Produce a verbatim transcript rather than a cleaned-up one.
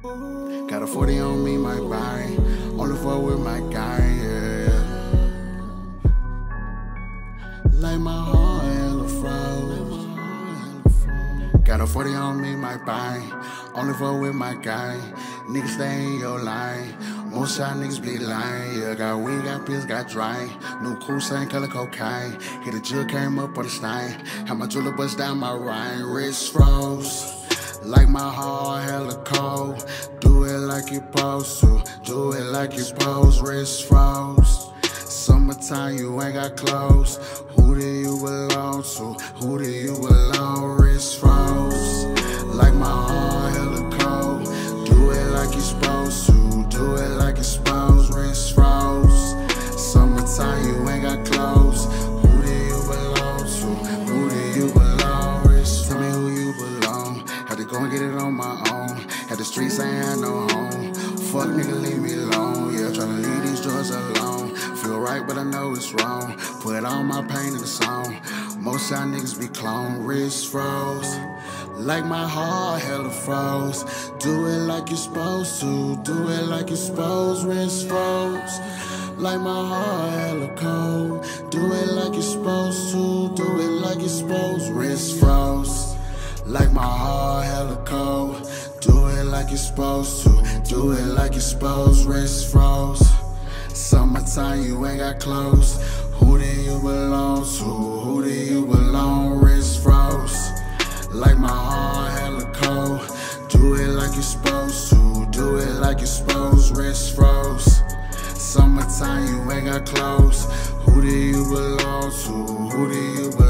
Got a forty on me, my body. On the floor with my guy, yeah. Like my heart hella froze. Got a forty on me, my body. On the floor with my guy. Niggas stay in your line. Most y'all niggas be lying, yeah. Got weed, got pills, got dry. New cool, same color cocaine. Hit the jill, came up on the stein. Had my jeweler bust down my rhyme. Wrist froze. Like my heart hella cold. Do it like you supposed to. Do it like you supposed. Wrist froze. Summertime, you ain't got clothes. Who do you belong to? Who do you belong? Wrist froze. Like my heart hella cold. Do it like you supposed to. Do it like you supposed. Wrist froze. Summertime, you ain't got clothes. Who do you belong to? Who do you belong? Wrist. Tell me who you belong. Had to go and get it on my own. Had the streets, I ain't no home. Fuck nigga, leave me alone. Yeah, tryna leave these drugs alone. Feel right, but I know it's wrong. Put all my pain in the song. Most y'all niggas be clone. Wrist froze. Like my heart hella froze. Do it like you supposed to. Do it like you supposed. Wrist froze. Like my heart hella cold. Do it like you supposed to. Do it like you supposed. Wrist froze. Like my heart hella cold. Do it like you supposed to. Do it like you supposed. Wrist froze. Summertime, you ain't got clothes. Who do you belong to? Who do you belong? Wrist froze. Like my heart hella cold. Do it like you supposed to. Do it like you supposed. Wrist froze. Summertime, you ain't got clothes. Who do you belong to? Who do you belong to?